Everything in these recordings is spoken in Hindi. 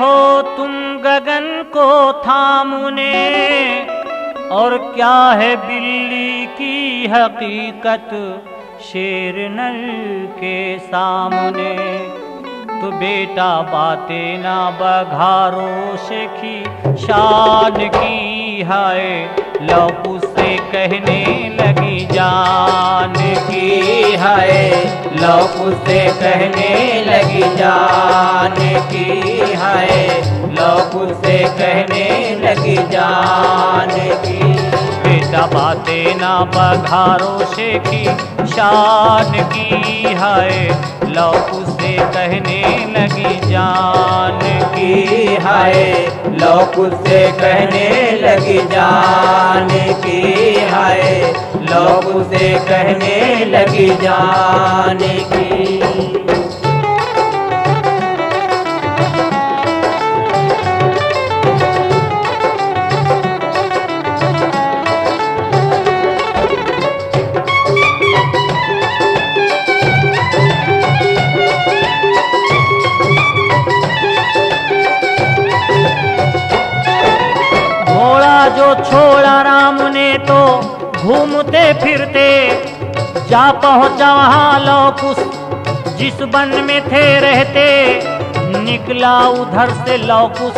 हो तुम गगन को थामुने, और क्या है बिल्ली की हकीकत शेर नर के सामने। तो बेटा बातें ना बघारों से की शान की है, लव कुश से कहने लगी जानकी है, लव कुश से कहने लगी जानकी है, लव कुश से कहने लगी जानकी। बेटा बातें ना बघारों से की शान की है, लव कुश से कहने लगी जानकी है, लव कुश से कहने लगी जानकी है, लव कुश से कहने लगी जानकी। जो छोड़ा राम ने तो घूमते फिरते, जा पहुंचा वहाँ लव कुश जिस वन में थे रहते। निकला उधर से लव कुश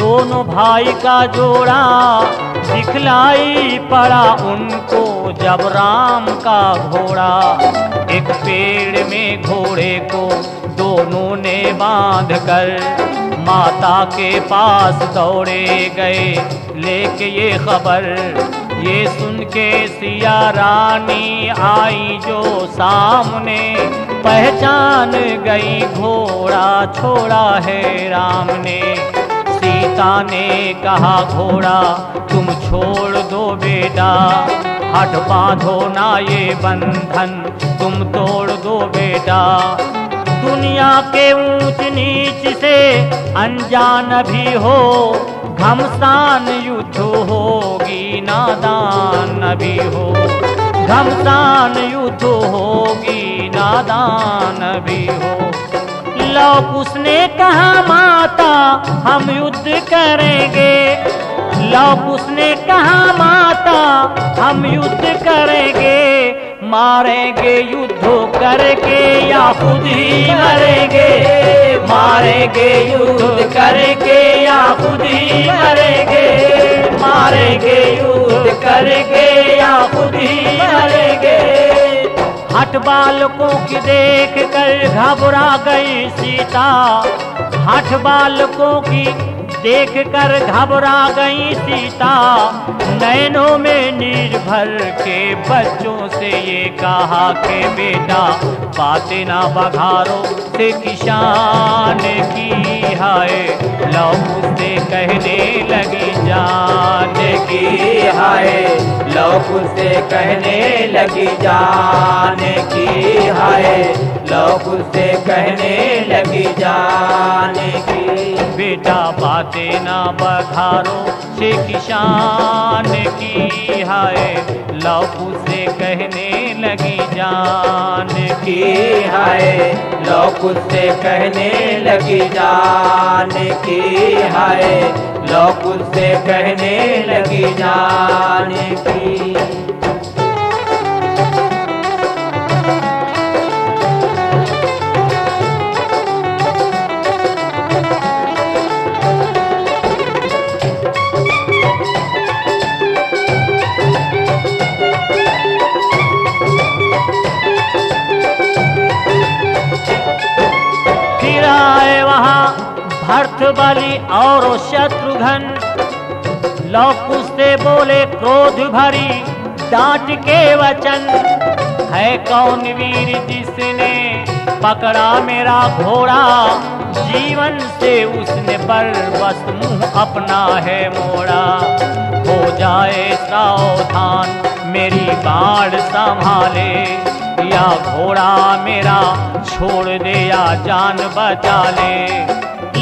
दोनों भाई का जोड़ा, दिखलाई पड़ा उनको जब राम का घोड़ा। एक पेड़ में घोड़े को दोनों ने बांध कर माता के पास दौड़े गए लेके ये खबर। ये सुन के सिया रानी आई जो सामने, पहचान गई घोड़ा छोड़ा है राम ने। सीता ने कहा घोड़ा तुम छोड़ दो बेटा, हट बांधो ना ये बंधन तुम तोड़ दो बेटा। दुनिया के ऊंच नीच से अनजान भी हो, घमसान युद्ध होगी नादान भी हो, घमसान युद्ध होगी नादान भी हो। लव कुश ने कहा माता हम युद्ध करेंगे, लव कुश ने कहा माता हम युद्ध करेंगे, मारेंगे युद्ध करके या खुद ही मरेंगे, मारेंगे युद्ध करके या खुद ही मरेंगे, मारेंगे युद्ध करके या खुद ही मरेंगे। हट बालकों की देख कर घबरा गई सीता, हट बालकों की देख कर घबरा गई सीता। नैनों में नीर भर के बच्चों से ये कहा के बेटा बातें ना बघारो से किसान की है, लव कुश से कहने लगी जानकी है, लव कुश से कहने लगी जानकी है, लव कुश से कहने लगी जानकी। बेटा बातें ना बघारो से किसान की है, लव कुश से कहने लगी जानकी है, लव कुश से कहने लगी जानकी है, लव कुश से कहने लगी जानकी। भर्तृबली और शत्रुघ्न लव कुश से बोले क्रोध भरी डांट के वचन। है कौन वीर जिसने पकड़ा मेरा घोड़ा, जीवन से उसने बस मुँह अपना है मोड़ा। हो जाए सावधान मेरी बाढ़ संभाले, या घोड़ा मेरा छोड़ दे या जान बचा ले।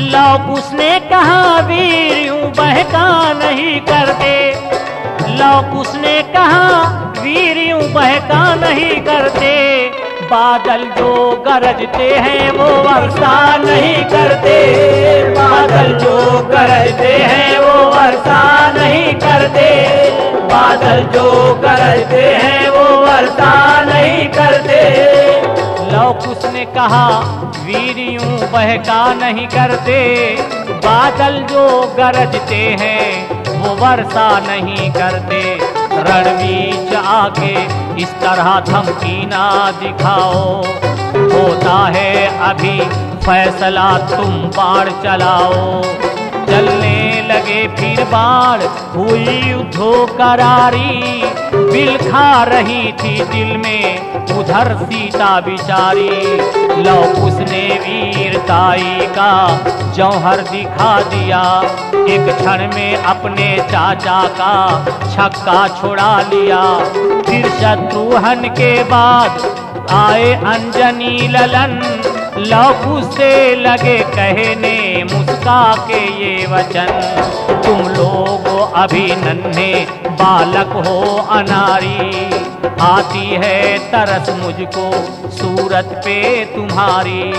लव कुश ने कहा वीर यूं बहका नहीं करते, लव कुश ने कहा वीर यूं बहका नहीं करते, बादल जो गरजते हैं वो वर्षा नहीं करते, बादल जो गरजते हैं वो वर्षा नहीं करते, बादल जो गरजते हैं वो वर्षा नहीं करते। लव कुश ने कहा वीर यूं बहका नहीं करते, बादल जो गरजते हैं वो वर्षा नहीं करते। रण बीच आके इस तरह धमकी ना दिखाओ, होता है अभी फैसला तुम बाढ़ चलाओ। चलने लगे फिर बाढ़, हुई युद्धो करारी, बिल खा रही थी दिल में उधर सीता बिचारी। लव कुश ने वीरताई का जौहर दिखा दिया, एक क्षण में अपने चाचा का छक्का छुड़ा लिया। फिर शत्रुहन के बाद आए अंजनी ललन, लव कुश से लगे कहने मुस्का के ये वचन। तुम लोग अभी नन्हे बालक हो अनारी, आती है तरस मुझको सूरत पे तुम्हारी।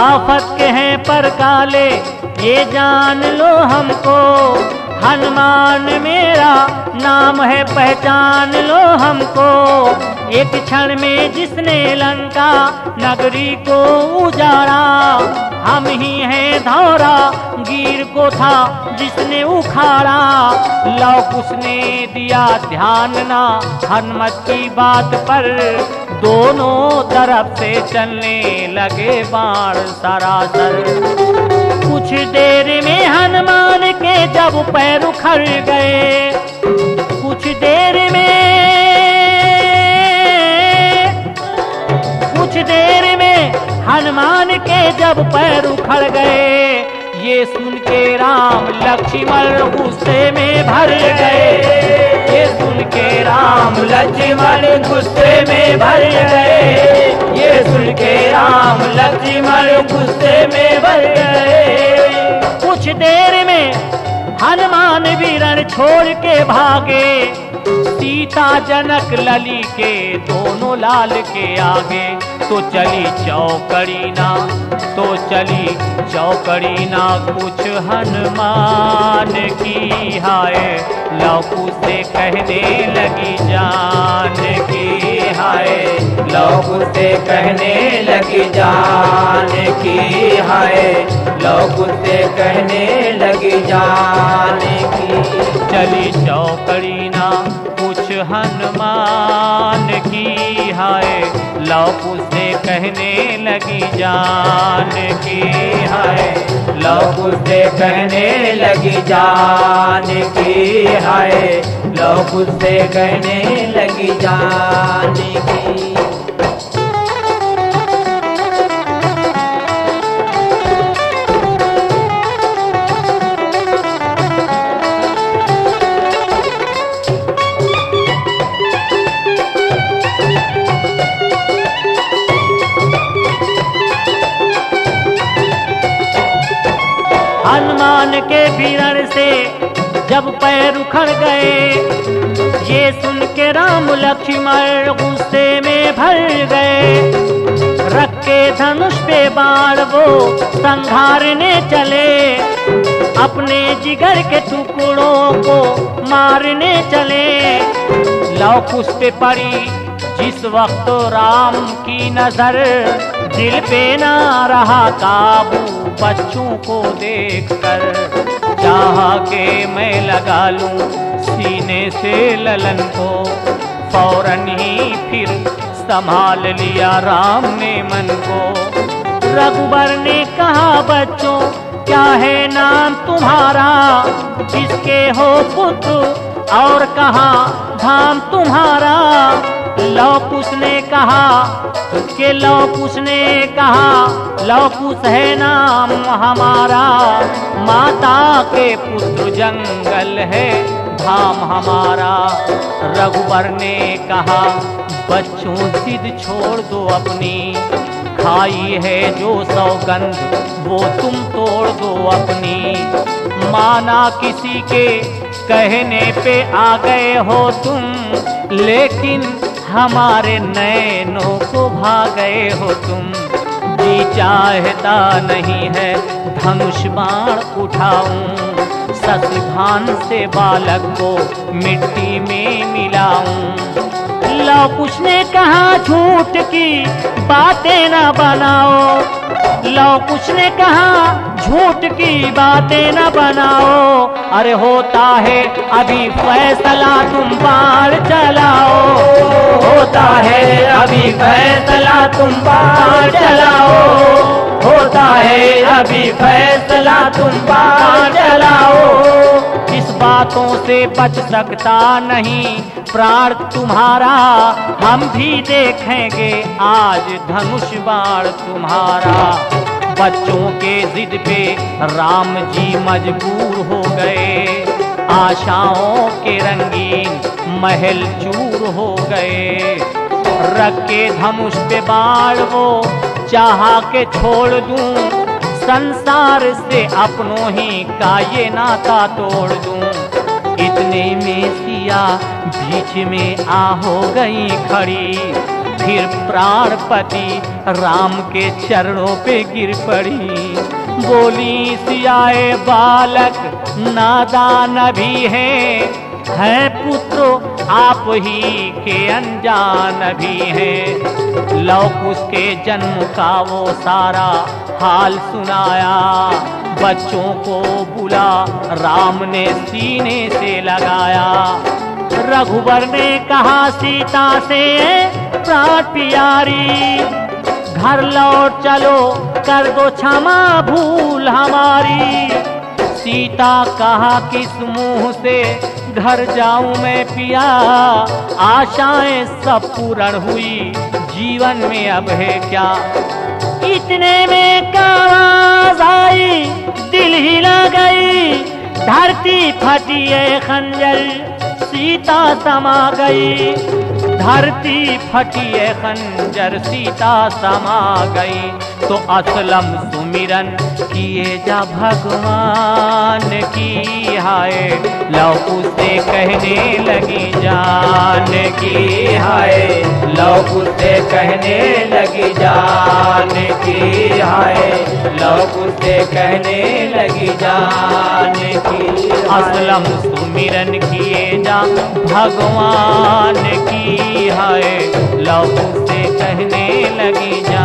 आफत के हैं पर काले ये जान लो हमको, हनुमान मेरा नाम है पहचान लो हमको। एक क्षण में जिसने लंका नगरी को उजाड़ा, हम ही हैं धौरा गिर को था जिसने उखाड़ा। लव कुश ने दिया ध्यान ना हनुमत की बात पर, दोनों तरफ से चलने लगे बाण सरासर। कुछ देर में हनुमान के जब पैर उखड़ गए, कुछ देर में, कुछ देर में हनुमान के जब पैर उखड़ गए। ये सुन के राम लक्ष्मण गुस्से में भर गए, ये सुन के राम लक्ष्मण गुस्से में भर गए, ये सुन के राम लक्ष्मण गुस्से में भर गए। कुछ देर में हनुमान भी रण छोड़ के भागे, सीता जनक लली के दोनों लाल के आगे। तो चली चौकड़ीना, तो चली चौकड़ीना कुछ हनुमान की हाय। लव कुश से कहने लगी जानकी हाय, लव कुश से कहने लगी जानकी हाय, लव कुश से कहने लगी जानकी। चली चौकड़ीना कुछ हनुमान की हाय, लव कुश से कहने लगी जानकी हाय, लव कुश से कहने लगी जानकी हाय, लव कुश से कहने लगी जानकी। हनुमान के वीरण से जब पैर उखड़ गए, ये सुन के राम लक्ष्मण गुस्से में भर गए। रखे धनुष पे बाण वो संघारने चले, अपने जिगर के टुकड़ों को मारने चले। लव कुश पे पड़ी जिस वक्त राम की नजर, दिल पे ना रहा काबू बच्चों को देखकर। चाह के मैं लगा लूं सीने से ललन को, फौरन ही फिर संभाल लिया राम ने मन को। रघुबर ने कहा बच्चों क्या है नाम तुम्हारा, जिसके हो पुत्र और कहाँ धाम तुम्हारा। लव कुश ने कहा के लव कुश ने कहा लव कुश है नाम हमारा, माता के पुत्र जंगल है धाम हमारा। रघुबर ने कहा बच्चों जिद छोड़ दो अपनी, खाई है जो सौगंध वो तुम तोड़ दो अपनी। माना किसी के कहने पे आ गए हो तुम, लेकिन हमारे नैनों को भा गए हो तुम। जी चाहता नहीं है धनुष बाण उठाऊं, शशिभान से बालक को मिट्टी में मिलाऊं। लव कुश ने कहा झूठ की बातें न बनाओ, लव कुश ने कहा झूठ की बातें न बनाओ। अरे होता है अभी फैसला तुम बाढ़ चलाओ, होता है अभी फैसला तुम बाढ़ चलाओ, होता है अभी फैसला तुम बाढ़ चलाओ। इस बातों से बच सकता नहीं प्राण तुम्हारा, हम भी देखेंगे आज धनुष बाण तुम्हारा। बच्चों के जिद पे राम जी मजबूर हो गए, आशाओं के रंगीन महल चूर हो गए। रखे धनुष पे बाण वो चाहा के छोड़ दूं, संसार से अपनों ही का ये नाता तोड़ दूं। इतने में सिया बीच में आ हो गई खड़ी, फिर प्राणपति राम के चरणों पे गिर पड़ी। बोली सियाए बालक नादान भी हैं पुत्रो आप ही के अनजान भी हैं। लव कुश के जन्म का वो सारा हाल सुनाया, बच्चों को बुला राम ने सीने से लगाया। रघुवर ने कहा सीता से प्राण प्यारी, घर लौट चलो कर दो क्षमा भूल हमारी। सीता कहा किस मुंह से घर जाऊं मैं पिया, आशाएं सब पूर्ण हुई जीवन में अब है क्या। इतने में आवाज आई दिल हिला गई, धरती फटी है खंजर सीता समा गई, धरती फटी है खंजर सीता समा गई। तो असलम सुमिरन किए जा भगवान की, हाय लव कुश से कहने लगी जानकी, हाय लव कुश से कहने लगी जानकी, हाय लव कुश से कहने लगी जानकी। असलम सुमिरन किए जा भगवान की, हाय लव कुश से कहने लगी जानकी।